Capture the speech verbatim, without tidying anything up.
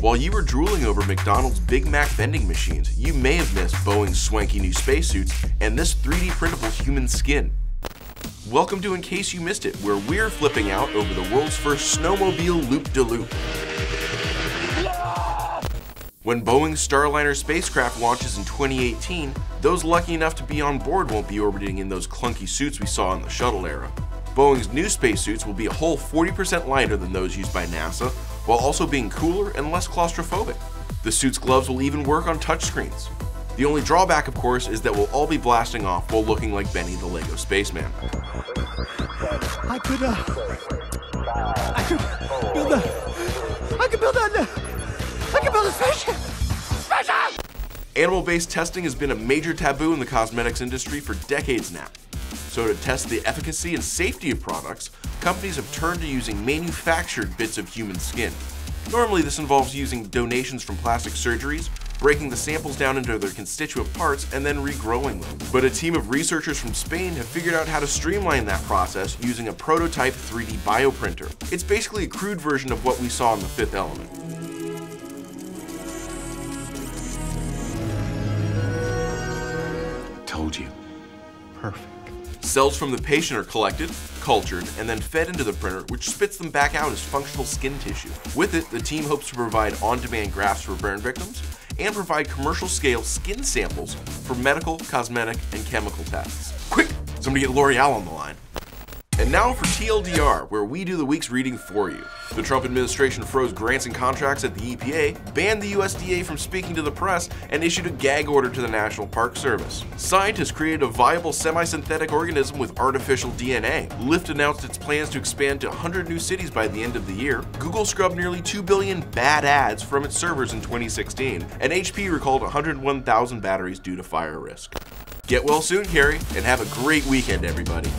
While you were drooling over McDonald's Big Mac vending machines, you may have missed Boeing's swanky new spacesuits and this three D printable human skin. Welcome to In Case You Missed It, where we're flipping out over the world's first snowmobile loop-de-loop. When Boeing's Starliner spacecraft launches in twenty eighteen, those lucky enough to be on board won't be orbiting in those clunky suits we saw in the shuttle era. Boeing's new spacesuits will be a whole forty percent lighter than those used by NASA, while also being cooler and less claustrophobic. The suit's gloves will even work on touchscreens. The only drawback, of course, is that we'll all be blasting off while looking like Benny the Lego Spaceman. I could, uh, I could build a, I could build a, I could build a spaceship. Spaceship! Animal-based testing has been a major taboo in the cosmetics industry for decades now. So to test the efficacy and safety of products, companies have turned to using manufactured bits of human skin. Normally, this involves using donations from plastic surgeries, breaking the samples down into their constituent parts, and then regrowing them. But a team of researchers from Spain have figured out how to streamline that process using a prototype three D bioprinter. It's basically a crude version of what we saw in The Fifth Element. I told you. Perfect. Cells from the patient are collected, cultured, and then fed into the printer, which spits them back out as functional skin tissue. With it, the team hopes to provide on-demand grafts for burn victims, and provide commercial-scale skin samples for medical, cosmetic, and chemical tests. Quick! Somebody get L'Oreal on the line. And now for T L D R, where we do the week's reading for you. The Trump administration froze grants and contracts at the E P A, banned the U S D A from speaking to the press, and issued a gag order to the National Park Service. Scientists created a viable semi-synthetic organism with artificial D N A. Lyft announced its plans to expand to one hundred new cities by the end of the year. Google scrubbed nearly two billion bad ads from its servers in twenty sixteen, and H P recalled one hundred one thousand batteries due to fire risk. Get well soon, Carrie, and have a great weekend, everybody.